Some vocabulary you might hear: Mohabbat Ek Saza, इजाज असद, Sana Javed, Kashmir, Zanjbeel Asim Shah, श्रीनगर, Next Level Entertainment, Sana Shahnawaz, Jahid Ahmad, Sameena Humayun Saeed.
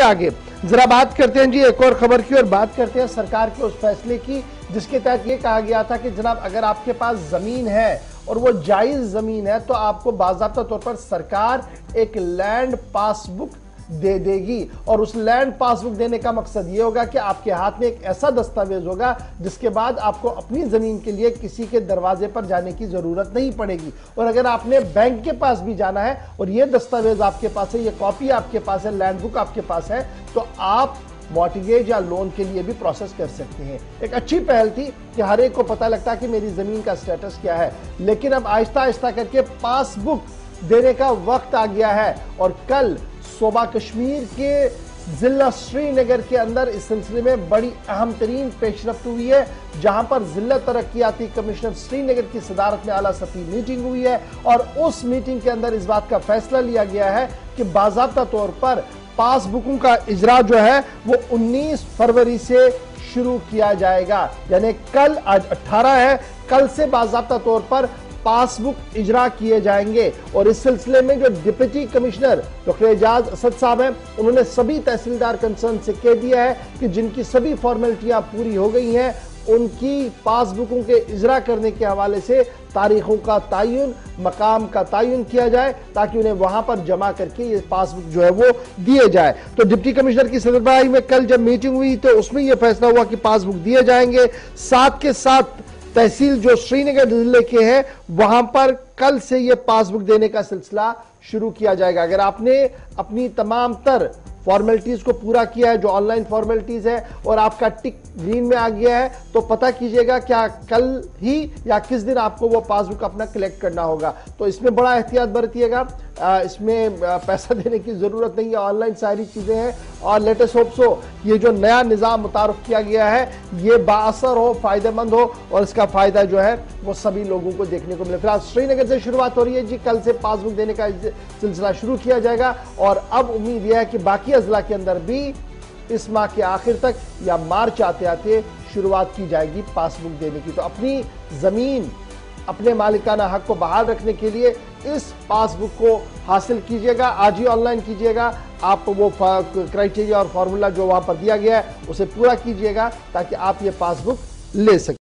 आगे जरा बात करते हैं जी एक और खबर की और बात करते हैं सरकार के उस फैसले की जिसके तहत ये कहा गया था कि जनाब अगर आपके पास जमीन है और वो जायज जमीन है तो आपको बाकायदा तौर पर सरकार एक लैंड पासबुक दे देगी और उस लैंड पासबुक देने का मकसद ये होगा कि आपके हाथ में एक ऐसा दस्तावेज होगा जिसके बाद आपको अपनी ज़मीन के लिए किसी के दरवाजे पर जाने की ज़रूरत नहीं पड़ेगी। और अगर आपने बैंक के पास भी जाना है और ये दस्तावेज आपके पास है, ये कॉपी आपके पास है, लैंड बुक आपके पास है, तो आप मॉर्टगेज या लोन के लिए भी प्रोसेस कर सकते हैं। एक अच्छी पहल थी कि हर एक को पता लगता कि मेरी ज़मीन का स्टेटस क्या है, लेकिन अब आहिस्ता आहिस्ता करके पासबुक देने का वक्त आ गया है और कल सूबा कश्मीर के जिला श्रीनगर के अंदर इस सिलसिले में बड़ी अहम तरीन पेशरफ्त हुई है, जहां पर जिला तरक्याती कमिश्नर श्रीनगर की सदारत में आला सतही मीटिंग हुई है और उस मीटिंग के अंदर इस बात का फैसला लिया गया है कि बाज़ाब्ता तौर पर पासबुकों का इजरा जो है वो 19 फरवरी से शुरू किया जाएगा। यानी कल, आज 18 है, कल से बाज़ाब्ता तौर पर पासबुक इजरा किए जाएंगे। और इस सिलसिले में जो deputy commissioner doctor इजाज असद साहब हैं, उन्होंने सभी तहसीलदार कंसर्न से कह दिया है कि जिनकी सभी फॉर्मेलिटियां पूरी हो गई हैं उनकी पासबुकों के इजरा करने के हवाले से तारीखों का तयन, मकाम का तयन किया जाए ताकि उन्हें वहां पर जमा करके ये पासबुक जो है वो दिए जाए। तो डिप्टी कमिश्नर की सदरबराही में कल जब मीटिंग हुई तो उसमें यह फैसला हुआ कि पासबुक दिए जाएंगे। साथ के साथ तहसील जो श्रीनगर जिले के हैं वहां पर कल से ये पासबुक देने का सिलसिला शुरू किया जाएगा। अगर आपने अपनी तमाम तर फॉर्मेलिटीज को पूरा किया है, जो ऑनलाइन फॉर्मेलिटीज है, और आपका टिक ग्रीन में आ गया है, तो पता कीजिएगा क्या कल ही या किस दिन आपको वो पासबुक अपना कलेक्ट करना होगा। तो इसमें बड़ा एहतियात बरतिएगा, इसमें पैसा देने की ज़रूरत नहीं है, ऑनलाइन सारी चीज़ें हैं। और लेटेस्ट होप सो ये जो नया निज़ाम मुतारफ़ किया गया है ये बाअसर हो, फ़ायदेमंद हो और इसका फ़ायदा जो है वो सभी लोगों को देखने को मिले। फिलहाल श्रीनगर से शुरुआत हो रही है जी, कल से पासबुक देने का सिलसिला शुरू किया जाएगा और अब उम्मीद यह है कि बाकी अजला के अंदर भी इस माह के आखिर तक या मार्च आते आते शुरुआत की जाएगी पासबुक देने की। तो अपनी ज़मीन, अपने मालिकाना हक को बहाल रखने के लिए इस पासबुक को हासिल कीजिएगा, आज ही ऑनलाइन कीजिएगा। आप वो क्राइटेरिया और फार्मूला जो वहाँ पर दिया गया है उसे पूरा कीजिएगा ताकि आप ये पासबुक ले सकें।